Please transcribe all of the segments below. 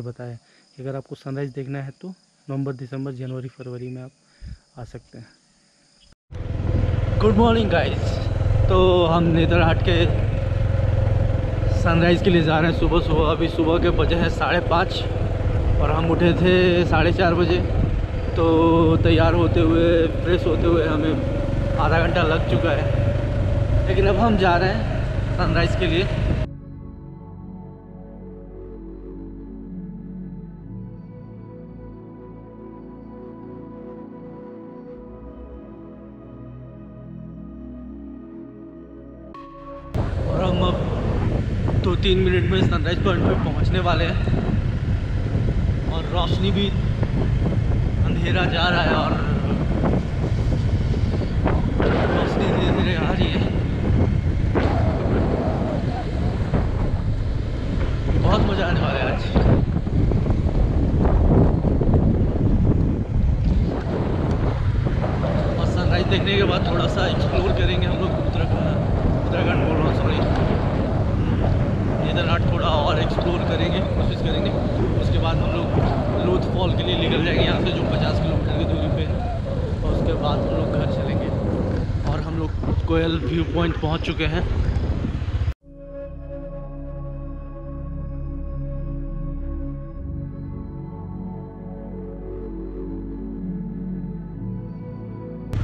बताया कि अगर आपको सनराइज देखना है तो नवंबर, दिसंबर, जनवरी, फरवरी में आप आ सकते हैं। गुड मॉर्निंग गाइस, तो हम नेतरहाट के सनराइज़ के लिए जा रहे हैं सुबह सुबह। अभी सुबह के बजे हैं 5:30 और हम उठे थे 4:30 बजे। तो तैयार होते हुए, फ्रेश होते हुए हमें आधा घंटा लग चुका है, लेकिन अब हम जा रहे हैं सनराइज़ के लिए। हम अब 2-3 मिनट में सनराइज पॉइंट पे पहुंचने वाले हैं और रोशनी भी, अंधेरा जा रहा है और रोशनी धीरे धीरे आ रही है। बहुत मज़ा आने वाला है आज। और सनराइज देखने के बाद थोड़ा सा एक्सप्लोर करेंगे हम लोग उत्तराखंड बोल रहा हूँ, सॉरी, नेतरहाट थोड़ा और एक्सप्लोर करेंगे, कोशिश करेंगे। उसके बाद हम लोग लोध फॉल के लिए निकल जाएंगे यहाँ से, जो 50 किलोमीटर की दूरी पे है। और उसके बाद हम लोग घर चलेंगे। और हम लोग कोयल व्यू पॉइंट पहुँच चुके हैं।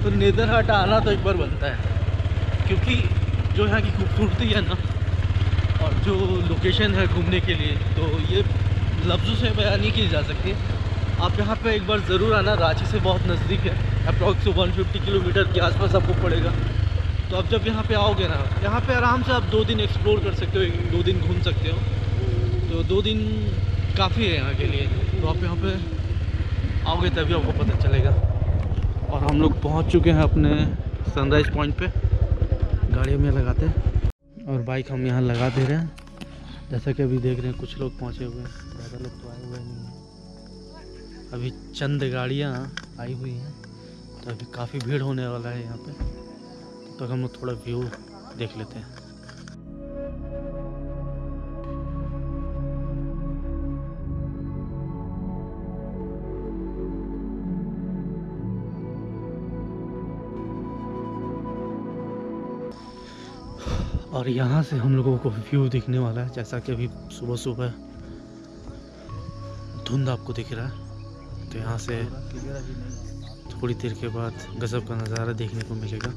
तो नेतरहाट आना तो एक बार बनता है, क्योंकि जो यहाँ की खूबसूरती है ना, और जो लोकेशन है घूमने के लिए, तो ये लफ्ज़ों से बयान नहीं की जा सकती। आप यहाँ पे एक बार ज़रूर आना। रांची से बहुत नज़दीक है, अप्रॉक्स 150 किलोमीटर के आसपास आपको पड़ेगा। तो आप जब यहाँ पे आओगे ना, यहाँ पे आराम से आप 2 दिन एक्सप्लोर कर सकते हो, 2 दिन घूम सकते हो। तो 2 दिन काफ़ी है यहाँ के लिए। तो आप यहाँ पर आओगे तभी आपको पता चलेगा। और हम लोग पहुँच चुके हैं अपने सनराइज़ पॉइंट पर। गाड़ी में लगाते हैं और बाइक हम यहाँ लगा दे रहे हैं। जैसा कि अभी देख रहे हैं, कुछ लोग पहुँचे हुए हैं, ज़्यादा लोग तो आए हुए नहीं हैं। अभी चंद गाड़ियाँ आई हुई हैं, तो अभी काफ़ी भीड़ होने वाला है यहाँ पे। तब तक हम लोग थोड़ा व्यू देख लेते हैं। और यहाँ से हम लोगों को व्यू दिखने वाला है। जैसा कि अभी सुबह सुबह धुंध आपको दिख रहा है, तो यहाँ से थोड़ी देर के बाद गजब का नज़ारा देखने को मिलेगा।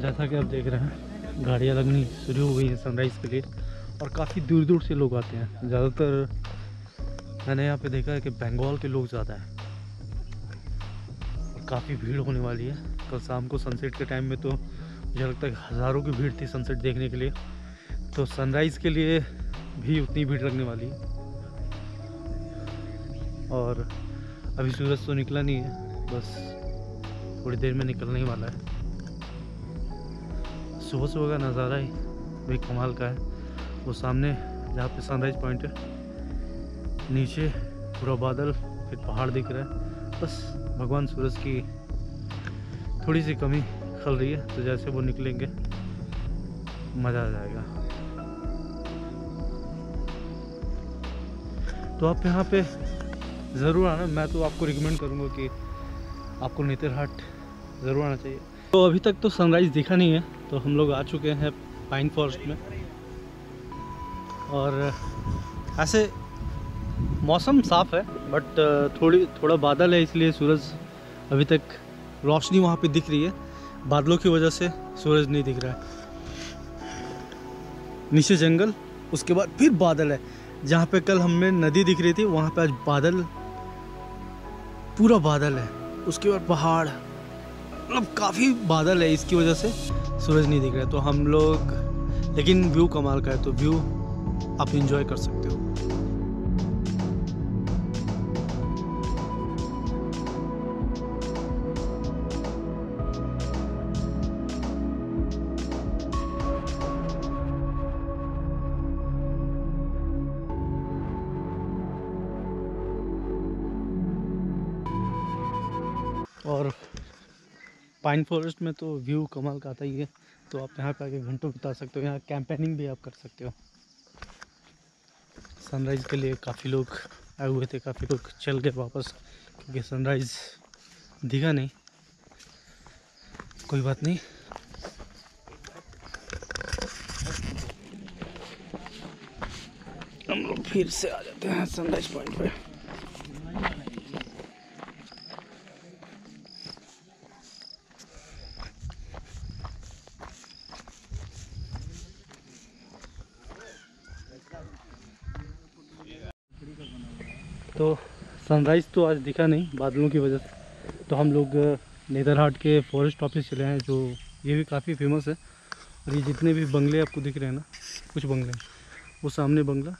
जैसा कि आप देख रहे हैं, गाड़ियाँ लगनी शुरू हो गई हैं सनराइज़ के लिए और काफ़ी दूर दूर से लोग आते हैं। ज़्यादातर मैंने यहाँ पे देखा है कि बंगाल के लोग ज़्यादा हैं। काफ़ी भीड़ होने वाली है। कल शाम को सनसेट के टाइम में तो मुझे लगता है हज़ारों की भीड़ थी सनसेट देखने के लिए, तो सनराइज़ के लिए भी उतनी भीड़ लगने वाली है। और अभी सूरज तो निकला नहीं है, बस थोड़ी देर में निकलने ही वाला है। सुबह सुबह का नज़ारा ही भी कमाल का है। वो सामने जहाँ पे सनराइज़ पॉइंट है, नीचे पूरा बादल, फिर पहाड़ दिख रहा है। बस भगवान सूरज की थोड़ी सी कमी खल रही है, तो जैसे वो निकलेंगे मज़ा आ जाएगा। तो आप यहाँ पे ज़रूर आना। मैं तो आपको रिकमेंड करूँगा कि आपको नेतरहाट ज़रूर आना चाहिए। तो अभी तक तो सनराइज़ दिखा नहीं है, तो हम लोग आ चुके हैं पाइन फॉरेस्ट में। और ऐसे मौसम साफ़ है, बट थोड़ा बादल है, इसलिए सूरज अभी तक रोशनी वहाँ पे दिख रही है। बादलों की वजह से सूरज नहीं दिख रहा है। नीचे जंगल, उसके बाद फिर बादल है। जहाँ पे कल हमें नदी दिख रही थी, वहाँ पे आज बादल, पूरा बादल है। उसके बाद पहाड़, मतलब काफ़ी बादल है, इसकी वजह से सूरज नहीं दिख रहा है। तो हम लोग, लेकिन व्यू कमाल का है, तो व्यू आप इंजॉय कर सकते हो। पाइन फॉरेस्ट में तो व्यू कमाल का आता ही है, तो आप यहाँ पे आके घंटों बिता सकते हो। यहाँ कैंपेनिंग भी आप कर सकते हो। सनराइज़ के लिए काफ़ी लोग आए हुए थे, काफ़ी लोग चल गए वापस क्योंकि सनराइज़ दिखा नहीं। कोई बात नहीं, हम लोग फिर से आ जाते हैं सनराइज पॉइंट पे। तो सनराइज़ तो आज दिखा नहीं बादलों की वजह से, तो हम लोग नेतरहाट के फॉरेस्ट ऑफिस चले हैं, जो ये भी काफ़ी फेमस है। और ये जितने भी बंगले आपको दिख रहे हैं ना, कुछ बंगले, वो सामने बंगला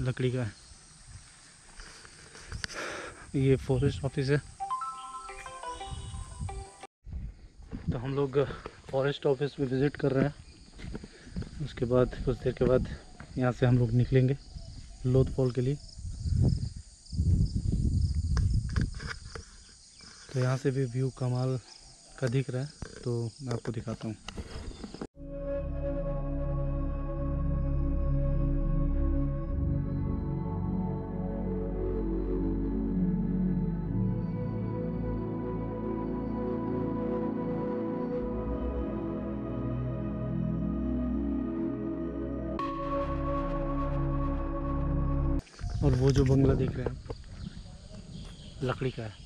लकड़ी का है, ये फॉरेस्ट ऑफिस है। तो हम लोग फॉरेस्ट ऑफिस में विज़िट कर रहे हैं, उसके बाद कुछ देर के बाद यहाँ से हम लोग निकलेंगे लोध फॉल के लिए। तो यहाँ से भी व्यू कमाल का दिख रहा है, तो मैं आपको दिखाता हूँ। और वो जो बंगला देख रहे हैं लकड़ी का है।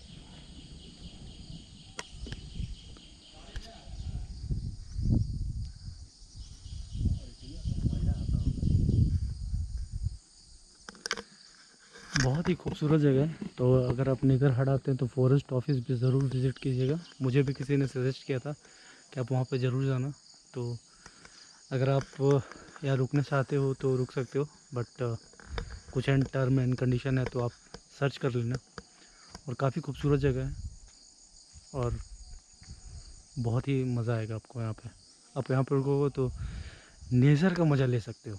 बहुत ही खूबसूरत जगह है, तो अगर आप नेतरहाट आते हैं तो फॉरेस्ट ऑफिस भी ज़रूर विज़िट कीजिएगा। मुझे भी किसी ने सजेस्ट किया था कि आप वहाँ पे ज़रूर जाना, तो अगर आप यहाँ रुकना चाहते हो तो रुक सकते हो, बट कुछ एंड टर्म एंड कंडीशन है, तो आप सर्च कर लेना। और काफ़ी खूबसूरत जगह है और बहुत ही मज़ा आएगा आपको यहाँ पे। आप यहाँ पर रुकोगे तो नेचर का मज़ा ले सकते हो।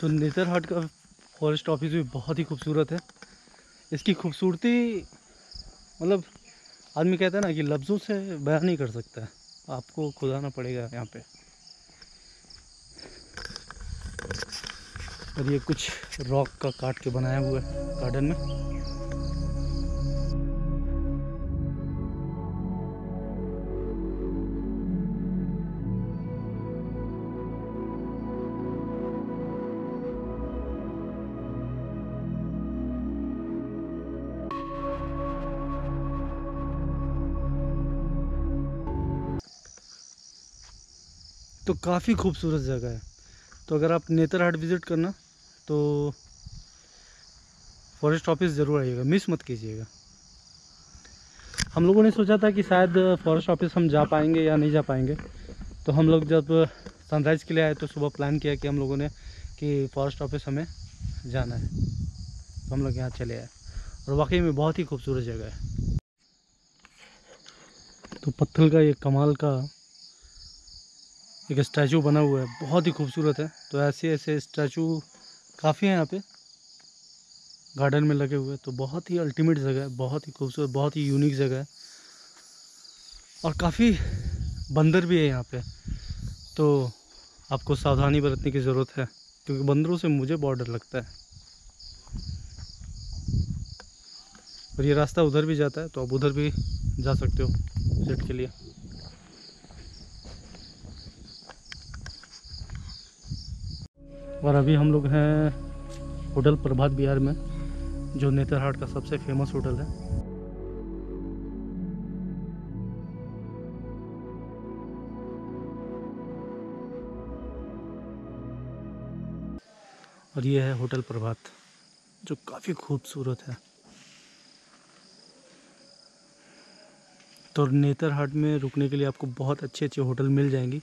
तो नेतरहाट का फॉरेस्ट ऑफिस भी बहुत ही खूबसूरत है। इसकी खूबसूरती मतलब आदमी कहता है ना कि लफ्ज़ों से बयान नहीं कर सकता है, आपको खुद आना पड़ेगा यहाँ पे। और ये कुछ रॉक का काट के बनाया हुआ है गार्डन में। तो काफ़ी खूबसूरत जगह है, तो अगर आप नेतरहाट विज़िट करना तो फॉरेस्ट ऑफिस ज़रूर आइएगा, मिस मत कीजिएगा। हम लोगों ने सोचा था कि शायद फॉरेस्ट ऑफिस हम जा पाएंगे या नहीं जा पाएंगे। तो हम लोग जब सनराइज़ के लिए आए तो सुबह प्लान किया कि हम लोगों ने कि फॉरेस्ट ऑफिस हमें जाना है, तो हम लोग यहाँ चले आए। और वाकई में बहुत ही खूबसूरत जगह है। तो पत्थर का ये कमाल का एक स्टैचू बना हुआ है, बहुत ही खूबसूरत है। तो ऐसे ऐसे स्टैचू काफ़ी हैं यहाँ पे गार्डन में लगे हुए, तो बहुत ही अल्टीमेट जगह है, बहुत ही खूबसूरत, बहुत ही यूनिक जगह है। और काफ़ी बंदर भी है यहाँ पे, तो आपको सावधानी बरतने की ज़रूरत है क्योंकि बंदरों से मुझे बहुत डर लगता है। और ये रास्ता उधर भी जाता है, तो आप उधर भी जा सकते हो विजिट के लिए। और अभी हम लोग हैं होटल प्रभात विहार में, जो नेतरहाट का सबसे फेमस होटल है। और ये है होटल प्रभात, जो काफ़ी खूबसूरत है। तो नेतरहाट में रुकने के लिए आपको बहुत अच्छे अच्छे होटल मिल जाएंगी।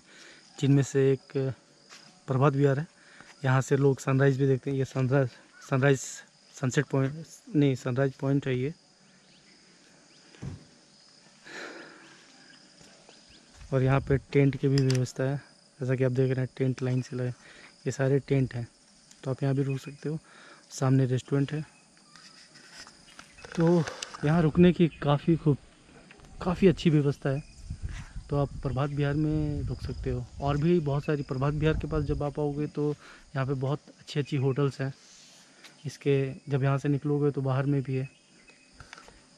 जिनमें से एक प्रभात विहार है। यहाँ से लोग सनराइज़ भी देखते हैं। ये सनराइज सनसेट पॉइंट नहीं, सनराइज पॉइंट है ये। और यहाँ पे टेंट की भी व्यवस्था है, जैसा कि आप देख रहे हैं टेंट लाइन से लगे, ये सारे टेंट हैं, तो आप यहाँ भी रुक सकते हो। सामने रेस्टोरेंट है, तो यहाँ रुकने की काफ़ी अच्छी व्यवस्था है, तो आप प्रभात विहार में रुक सकते हो। और भी बहुत सारी प्रभात विहार के पास जब आप आओगे तो यहाँ पे बहुत अच्छी होटल्स हैं। इसके जब यहाँ से निकलोगे तो बाहर में भी है,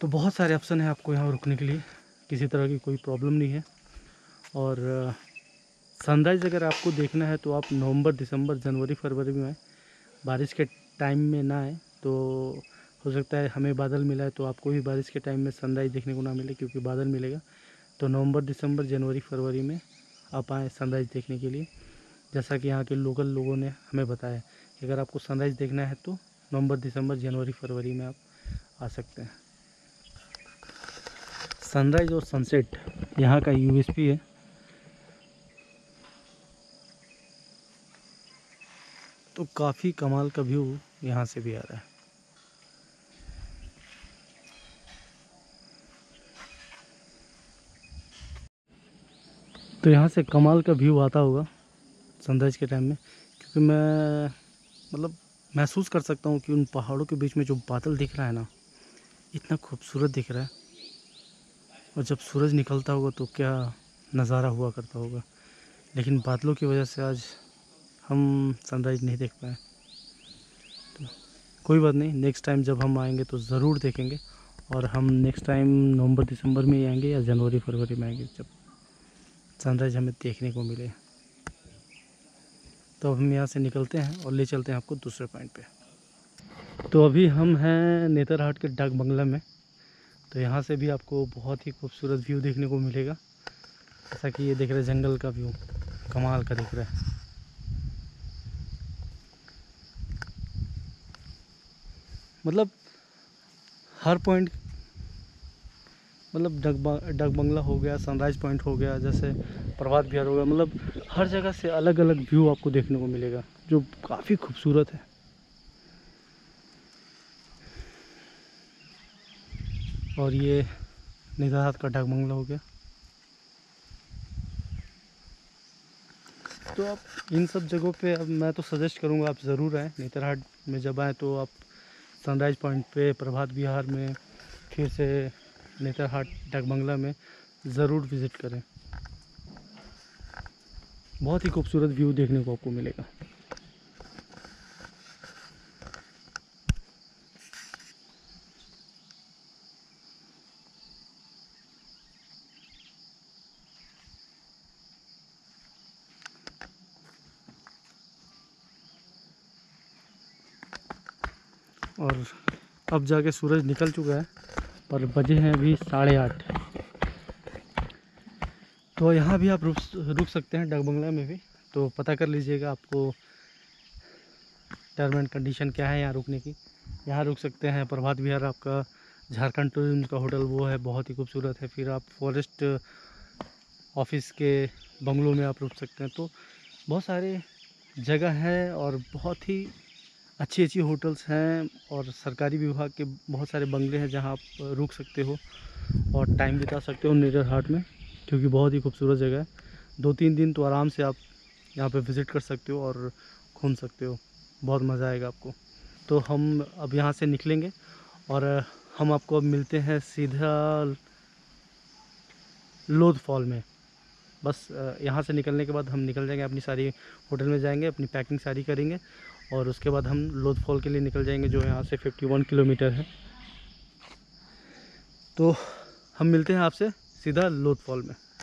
तो बहुत सारे ऑप्शन हैं आपको यहाँ रुकने के लिए, किसी तरह की कोई प्रॉब्लम नहीं है। और सनराइज़ अगर आपको देखना है तो आप नवंबर, दिसंबर, जनवरी, फरवरी में आए, बारिश के टाइम में ना आए। तो हो सकता है हमें बादल मिला है तो आपको भी बारिश के टाइम में सनराइज़ देखने को ना मिले, क्योंकि बादल मिलेगा। तो नवंबर, दिसंबर, जनवरी, फरवरी में आप आएँ सनराइज़ देखने के लिए, जैसा कि यहाँ के लोकल लोगों ने हमें बताया कि अगर आपको सनराइज़ देखना है तो नवंबर, दिसंबर, जनवरी, फरवरी में आप आ सकते हैं। सनराइज़ और सनसेट यहाँ का यूएसपी है। तो काफ़ी कमाल का व्यू यहाँ से भी आ रहा है। तो यहाँ से कमाल का व्यू आता होगा सनराइज़ के टाइम में, क्योंकि मैं महसूस कर सकता हूँ कि उन पहाड़ों के बीच में जो बादल दिख रहा है ना, इतना खूबसूरत दिख रहा है। और जब सूरज निकलता होगा तो क्या नज़ारा हुआ करता होगा, लेकिन बादलों की वजह से आज हम सनराइज़ नहीं देख पाए। तो कोई बात नहीं, नेक्स्ट टाइम जब हम आएंगे तो ज़रूर देखेंगे। और हम नेक्स्ट टाइम नवंबर, दिसंबर में ही आएंगे या जनवरी, फरवरी में आएंगे, जब सनराइज़ हमें देखने को मिले। तो अब हम यहाँ से निकलते हैं और ले चलते हैं आपको दूसरे पॉइंट पे। तो अभी हम हैं नेतरहाट के डाक बंगला में। तो यहाँ से भी आपको बहुत ही खूबसूरत व्यू देखने को मिलेगा। जैसा कि ये देख रहे हैं, जंगल का व्यू कमाल का दिख रहा है। हर पॉइंट, डाक बंगला हो गया, सनराइज़ पॉइंट हो गया, जैसे प्रभात विहार हो गया, हर जगह से अलग अलग व्यू आपको देखने को मिलेगा, जो काफ़ी खूबसूरत है। और ये नेतरहाट का डाक बंगला हो गया। तो आप इन सब जगहों पे अब मैं तो सजेस्ट करूँगा आप ज़रूर आएँ। नेतरहाट में जब आएँ तो आप सनराइज़ पॉइंट पे, प्रभात विहार में, फिर से नेतरहाट डाक बंगला में ज़रूर विज़िट करें। बहुत ही खूबसूरत व्यू देखने को आपको मिलेगा। और अब जाके सूरज निकल चुका है, पर बजे हैं अभी 8:30। तो यहाँ भी आप रुक सकते हैं डाक बंगला में भी। तो पता कर लीजिएगा आपको टर्म एंड कंडीशन क्या है यहाँ रुकने की। यहाँ रुक सकते हैं। प्रभात विहार आपका झारखंड टूरिज्म का होटल, वो है बहुत ही खूबसूरत है। फिर आप फॉरेस्ट ऑफिस के बंगलों में आप रुक सकते हैं। तो बहुत सारे जगह हैं और बहुत ही अच्छी होटल्स हैं, और सरकारी विभाग के बहुत सारे बंगले हैं जहां आप रुक सकते हो और टाइम बिता सकते हो नेतरहाट में, क्योंकि बहुत ही खूबसूरत जगह है। 2-3 दिन तो आराम से आप यहां पे विज़िट कर सकते हो और घूम सकते हो, बहुत मज़ा आएगा आपको। तो हम अब यहां से निकलेंगे और हम आपको अब मिलते हैं सीधा लोध फॉल में। बस यहाँ से निकलने के बाद हम निकल जाएंगे, अपनी सारी होटल में जाएंगे, अपनी पैकिंग सारी करेंगे, और उसके बाद हम लोध फॉल के लिए निकल जाएंगे, जो यहाँ से 51 किलोमीटर है। तो हम मिलते हैं आपसे सीधा लोध फॉल में।